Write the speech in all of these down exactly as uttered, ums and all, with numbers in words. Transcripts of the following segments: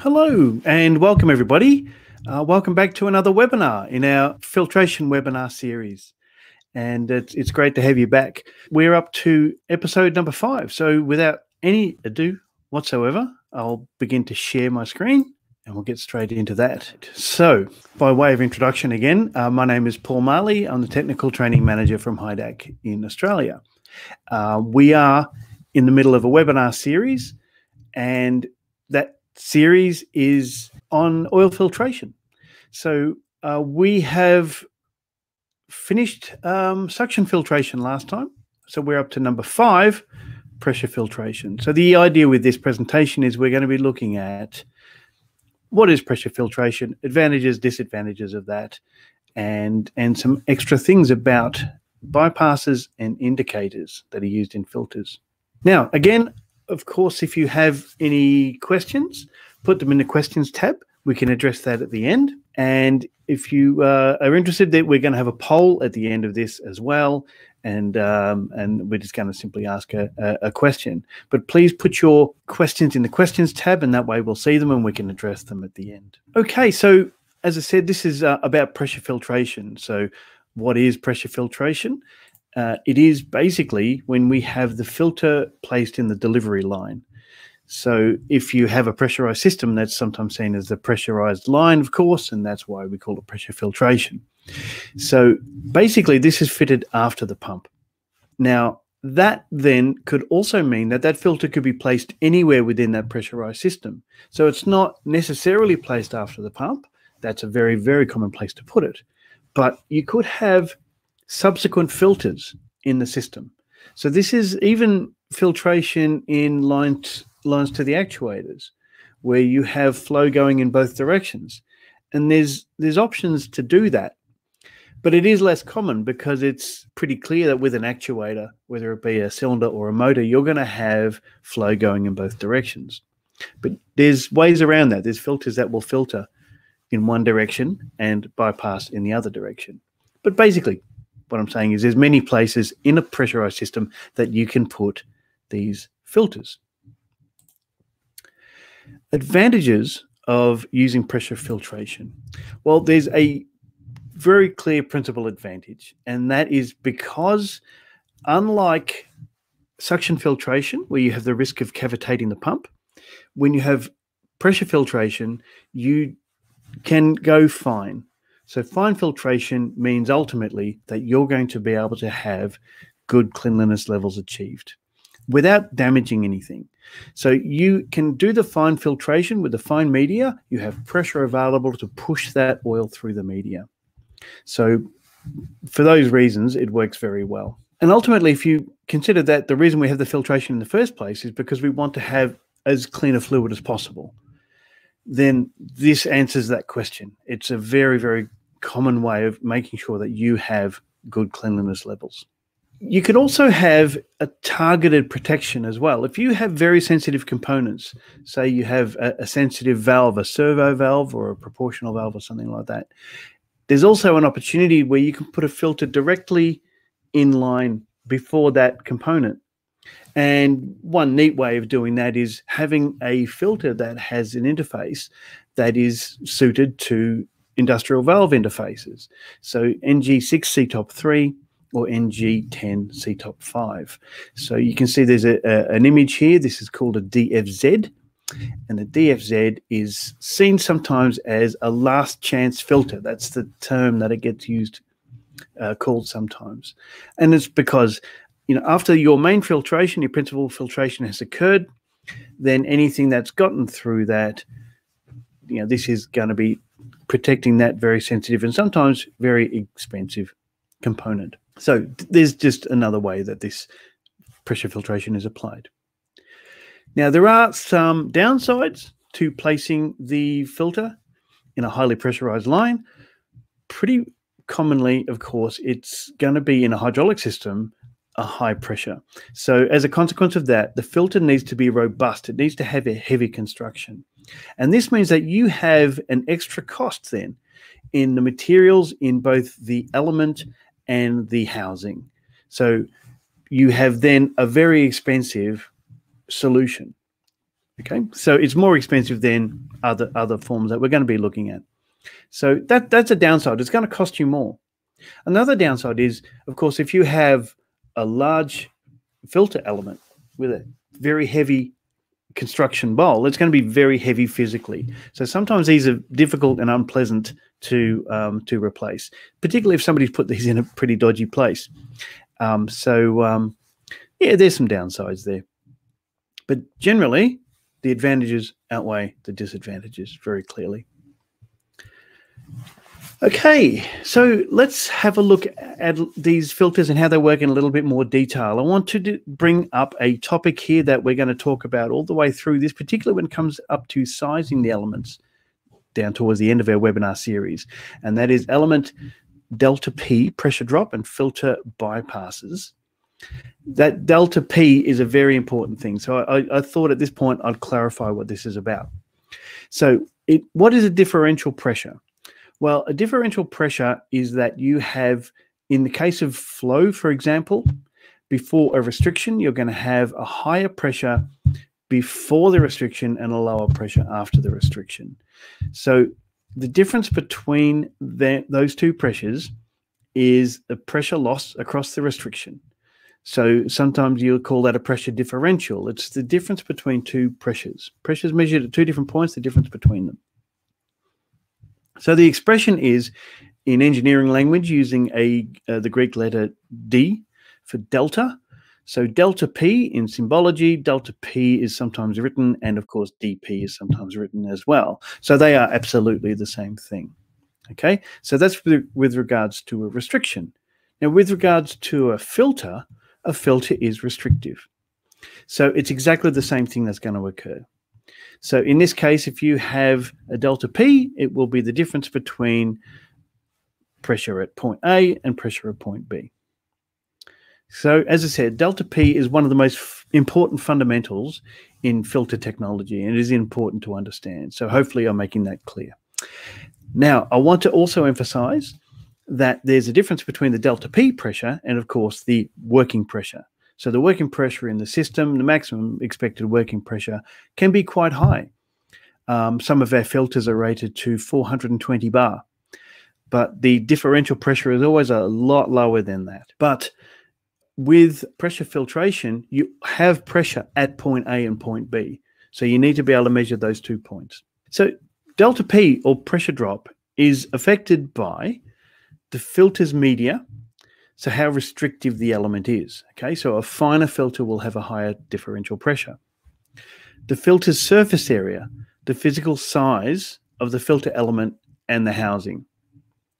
Hello and welcome everybody. Uh, welcome back to another webinar in our filtration webinar series. And it's, it's great to have you back. We're up to episode number five. So without any ado whatsoever, I'll begin to share my screen and we'll get straight into that. So by way of introduction again, uh, my name is Paul Marley. I'm the Technical Training Manager from HYDAC in Australia. Uh, we are in the middle of a webinar series, and that series is on oil filtration. So uh, we have finished um, suction filtration last time. So we're up to number five, pressure filtration. So the idea with this presentation is we're going to be looking at what is pressure filtration, advantages, disadvantages of that, and, and some extra things about bypasses and indicators that are used in filters. Now, again, of course, if you have any questions, put them in the questions tab. We can address that at the end. And if you uh, are interested, that we're going to have a poll at the end of this as well. And um, and we're just going to simply ask a, a question. But please put your questions in the questions tab, and that way we'll see them and we can address them at the end. Okay, so as I said, this is uh, about pressure filtration. So what is pressure filtration? Uh, it is basically when we have the filter placed in the delivery line. So if you have a pressurized system, that's sometimes seen as the pressurized line, of course, and that's why we call it pressure filtration. So basically this is fitted after the pump. Now that then could also mean that that filter could be placed anywhere within that pressurized system. So it's not necessarily placed after the pump. That's a very, very common place to put it. But you could have subsequent filters in the system. So this is even filtration in lines, lines to the actuators, where you have flow going in both directions. And there's, there's options to do that. But it is less common because it's pretty clear that with an actuator, whether it be a cylinder or a motor, you're going to have flow going in both directions. But there's ways around that. There's filters that will filter in one direction and bypass in the other direction. But basically, what I'm saying is there's many places in a pressurized system that you can put these filters. Advantages of using pressure filtration. Well, there's a very clear principal advantage, and that is because unlike suction filtration, where you have the risk of cavitating the pump, when you have pressure filtration, you can go fine. So fine filtration means ultimately that you're going to be able to have good cleanliness levels achieved without damaging anything. So you can do the fine filtration with the fine media. You have pressure available to push that oil through the media. So for those reasons, it works very well. And ultimately, if you consider that the reason we have the filtration in the first place is because we want to have as clean a fluid as possible, then this answers that question. It's a very, very common way of making sure that you have good cleanliness levels. You could also have a targeted protection as well. If you have very sensitive components, say you have a, a sensitive valve, a servo valve or a proportional valve or something like that, there's also an opportunity where you can put a filter directly in line before that component. And one neat way of doing that is having a filter that has an interface that is suited to industrial valve interfaces. So N G six C top three or N G ten C top five. So you can see there's a, a, an image here. This is called a D F Z. And the D F Z is seen sometimes as a last chance filter. That's the term that it gets used, uh, called sometimes. And it's because, you know, after your main filtration, your principal filtration has occurred, then anything that's gotten through that, you know, this is going to be protecting that very sensitive and sometimes very expensive component. So there's just another way that this pressure filtration is applied. Now, there are some downsides to placing the filter in a highly pressurized line. Pretty commonly, of course, it's going to be in a hydraulic system, a high pressure. So as a consequence of that, the filter needs to be robust. It needs to have a heavy construction. And this means that you have an extra cost then in the materials, in both the element and the housing. So you have then a very expensive solution Okay, so it's more expensive than other other forms that we're going to be looking at. So that that's a downside. It's going to cost you more. Another downside is, of course, if you have a large filter element with a very heavy construction bowl, it's going to be very heavy physically. So sometimes these are difficult and unpleasant to um, to replace, particularly if somebody's put these in a pretty dodgy place. Um, so um, yeah, there's some downsides there. But generally, the advantages outweigh the disadvantages very clearly. Okay, so let's have a look at these filters and how they work in a little bit more detail. I want to do, bring up a topic here that we're going to talk about all the way through this, particularly when it comes up to sizing the elements down towards the end of our webinar series, and that is element delta P, pressure drop, and filter bypasses. That delta P is a very important thing, so I, I thought at this point I'd clarify what this is about. So it, what is a differential pressure? Well, a differential pressure is that you have, in the case of flow, for example, before a restriction, you're going to have a higher pressure before the restriction and a lower pressure after the restriction. So the difference between the, those two pressures is the pressure loss across the restriction. So sometimes you'll call that a pressure differential. It's the difference between two pressures. Pressures measured at two different points, the difference between them. So the expression is, in engineering language, using a uh, the Greek letter D for delta. So delta P in symbology, delta P is sometimes written, and of course D P is sometimes written as well. So they are absolutely the same thing. Okay, so that's with, with regards to a restriction. Now with regards to a filter, a filter is restrictive. So it's exactly the same thing that's going to occur. So in this case, if you have a delta P, it will be the difference between pressure at point A and pressure at point B. So as I said, delta P is one of the most important fundamentals in filter technology, and it is important to understand. So hopefully I'm making that clear. Now, I want to also emphasize that there's a difference between the delta P pressure and, of course, the working pressure. So the working pressure in the system, the maximum expected working pressure, can be quite high. Um, some of our filters are rated to four hundred twenty bar, but the differential pressure is always a lot lower than that. But with pressure filtration, you have pressure at point A and point B. So you need to be able to measure those two points. So delta P, or pressure drop, is affected by the filter's media. So how restrictive the element is, okay? So a finer filter will have a higher differential pressure. The filter's surface area, the physical size of the filter element and the housing,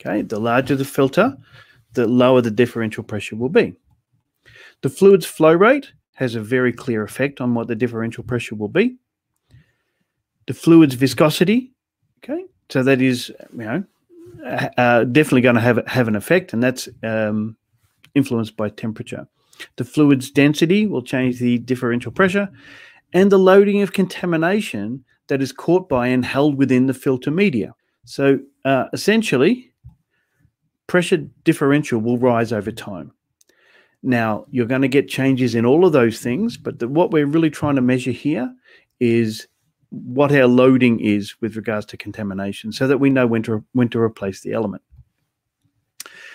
okay? The larger the filter, the lower the differential pressure will be. The fluid's flow rate has a very clear effect on what the differential pressure will be. The fluid's viscosity, okay? So that is, you know, Uh, definitely going to have have an effect, and that's um, influenced by temperature. The fluid's density will change the differential pressure, and the loading of contamination that is caught by and held within the filter media. So uh, essentially, pressure differential will rise over time. Now, you're going to get changes in all of those things, but the, what we're really trying to measure here is what our loading is with regards to contamination, so that we know when to, when to replace the element.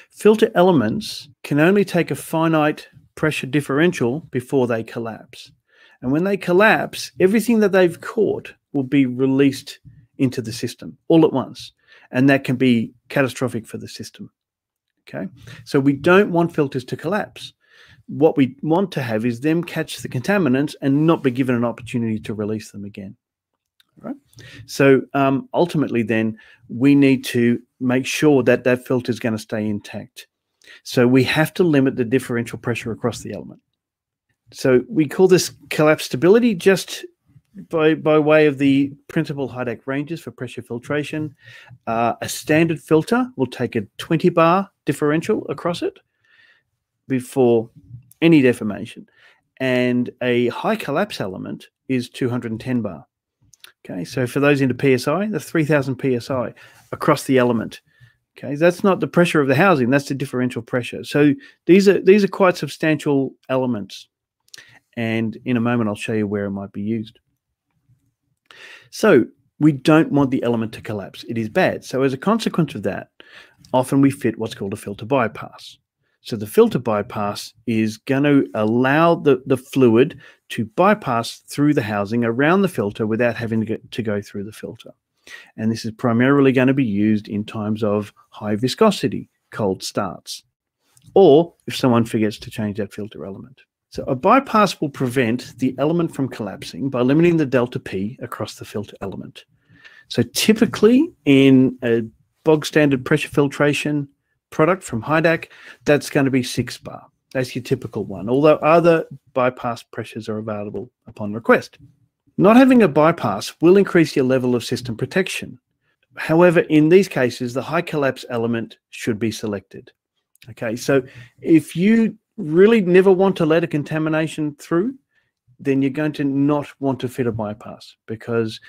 Filter elements can only take a finite pressure differential before they collapse. And when they collapse, everything that they've caught will be released into the system all at once. And that can be catastrophic for the system. Okay, so we don't want filters to collapse. What we want to have is them catch the contaminants and not be given an opportunity to release them again. Right. So um, ultimately then we need to make sure that that filter is going to stay intact. So we have to limit the differential pressure across the element. So we call this collapse stability, just by, by way of the principal HYDAC ranges for pressure filtration. Uh, a standard filter will take a twenty bar differential across it before any deformation, and a high collapse element is two hundred ten bar. Okay, so for those into P S I, that's three thousand P S I across the element. Okay, that's not the pressure of the housing, that's the differential pressure. So these are, these are quite substantial elements, and in a moment I'll show you where it might be used. So we don't want the element to collapse. It is bad. So as a consequence of that, often we fit what's called a filter bypass. So the filter bypass is going to allow the, the fluid to bypass through the housing around the filter without having to, get, to go through the filter. And this is primarily going to be used in times of high viscosity, cold starts, or if someone forgets to change that filter element. So a bypass will prevent the element from collapsing by limiting the delta P across the filter element. So typically in a bog standard pressure filtration product from HYDAC, that's going to be six bar. That's your typical one, although other bypass pressures are available upon request. Not having a bypass will increase your level of system protection. However, in these cases, the high collapse element should be selected. Okay, so if you really never want to let a contamination through, then you're going to not want to fit a bypass because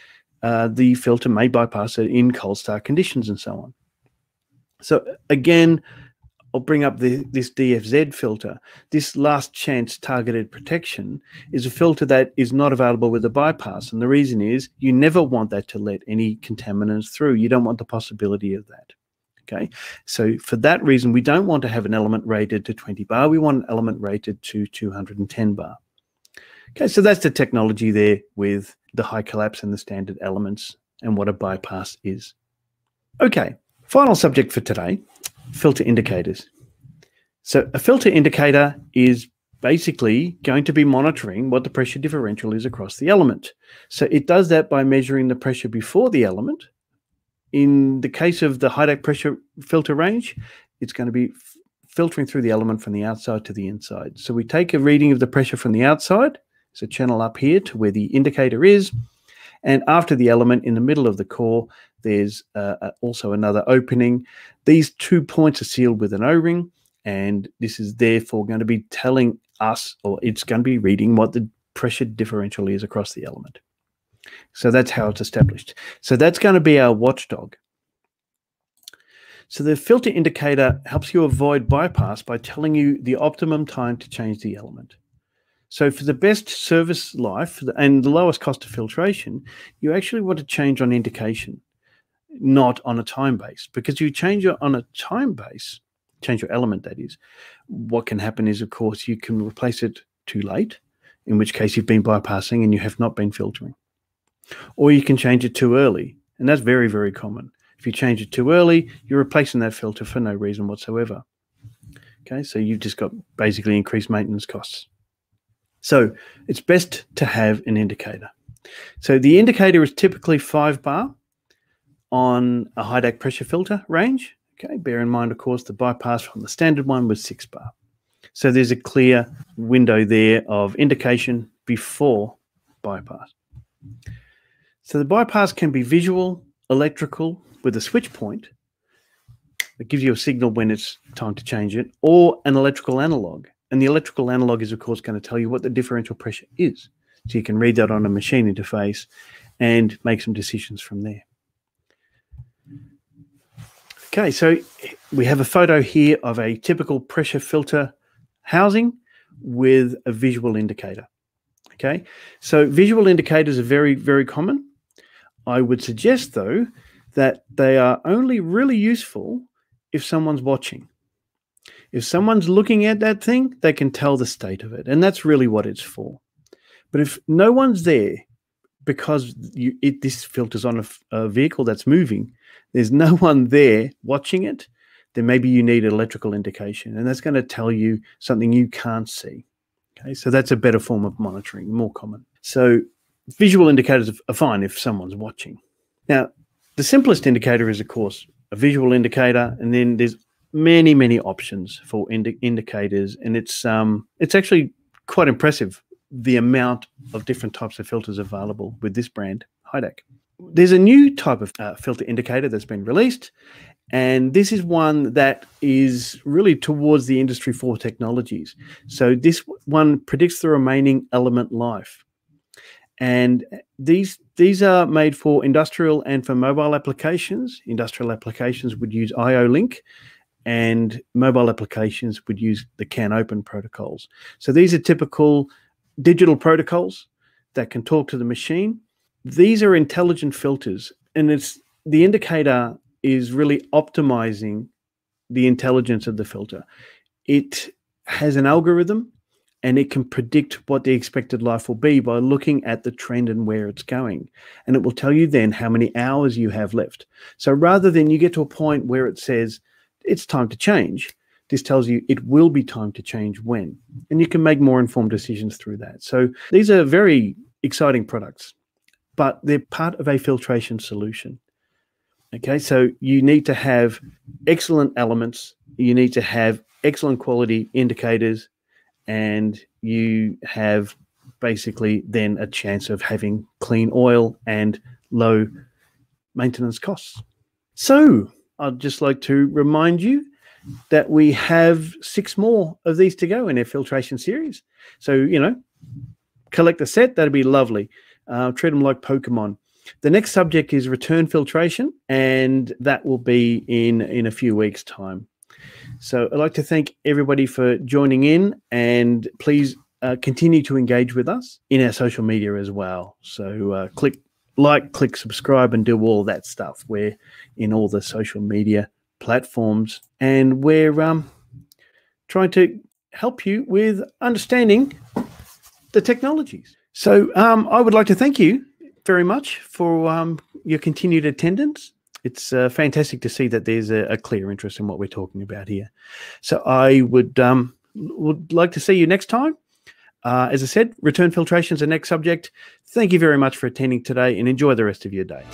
uh, the filter may bypass it in cold start conditions and so on. So again, I'll bring up the, this D F Z filter. This last chance targeted protection is a filter that is not available with a bypass, and the reason is you never want that to let any contaminants through. You don't want the possibility of that. Okay, so for that reason, we don't want to have an element rated to twenty bar. We want an element rated to two hundred ten bar. Okay, so that's the technology there with the high collapse and the standard elements and what a bypass is. Okay, final subject for today, filter indicators. So a filter indicator is basically going to be monitoring what the pressure differential is across the element. So it does that by measuring the pressure before the element. In the case of the HYDAC pressure filter range, it's going to be filtering through the element from the outside to the inside. So we take a reading of the pressure from the outside, so channel up here to where the indicator is, and after the element in the middle of the core, there's uh, also another opening. These two points are sealed with an O-ring, and this is therefore going to be telling us, or it's going to be reading what the pressure differential is across the element. So that's how it's established. So that's going to be our watchdog. So the filter indicator helps you avoid bypass by telling you the optimum time to change the element. So for the best service life and the lowest cost of filtration, you actually want to change on indication, not on a time base. Because you change on a time base, change your element that is, what can happen is, of course, you can replace it too late, in which case you've been bypassing and you have not been filtering. Or you can change it too early, and that's very, very common. If you change it too early, you're replacing that filter for no reason whatsoever. Okay, so you've just got basically increased maintenance costs. So it's best to have an indicator. So the indicator is typically five bar on a HYDAC pressure filter range. Okay, bear in mind, of course, the bypass from the standard one was six bar. So there's a clear window there of indication before bypass. So the bypass can be visual, electrical, with a switch point that gives you a signal when it's time to change it, or an electrical analog. And the electrical analog is, of course, going to tell you what the differential pressure is. So you can read that on a machine interface and make some decisions from there. Okay, so we have a photo here of a typical pressure filter housing with a visual indicator. Okay, so visual indicators are very, very common. I would suggest, though, that they are only really useful if someone's watching. If someone's looking at that thing, they can tell the state of it, and that's really what it's for. But if no one's there, because you, it, this filter's on a, a vehicle that's moving, there's no one there watching it, then maybe you need an electrical indication, and that's going to tell you something you can't see. Okay, so that's a better form of monitoring, more common. So visual indicators are fine if someone's watching. Now, the simplest indicator is, of course, a visual indicator, and then there's many, many options for indi indicators, and it's um, it's actually quite impressive the amount of different types of filters available with this brand, HYDAC. There's a new type of uh, filter indicator that's been released, and this is one that is really towards the Industry four technologies. So this one predicts the remaining element life. And these, these are made for industrial and for mobile applications. Industrial applications would use I O Link, and mobile applications would use the CANopen protocols. So these are typical digital protocols that can talk to the machine. these are intelligent filters, and it's the indicator is really optimizing the intelligence of the filter. It has an algorithm, and it can predict what the expected life will be by looking at the trend and where it's going. And it will tell you then how many hours you have left. So rather than you get to a point where it says, it's time to change, this tells you it will be time to change when. And you can make more informed decisions through that. So these are very exciting products, but they're part of a filtration solution. Okay, so you need to have excellent elements. You need to have excellent quality indicators, and you have basically then a chance of having clean oil and low maintenance costs. So I'd just like to remind you that we have six more of these to go in our filtration series. So, you know, collect the set. That'd be lovely. Uh, treat them like Pokemon. The next subject is return filtration, and that will be in, in a few weeks' time. So I'd like to thank everybody for joining in, and please uh, continue to engage with us in our social media as well. So uh, click like, click subscribe, and do all that stuff. We're in all the social media platforms, and we're um, trying to help you with understanding the technologies. So um, I would like to thank you very much for um, your continued attendance. It's uh, fantastic to see that there's a, a clear interest in what we're talking about here. So I would um, would like to see you next time. Uh, as I said, return filtration is the next subject. Thank you very much for attending today, and enjoy the rest of your day.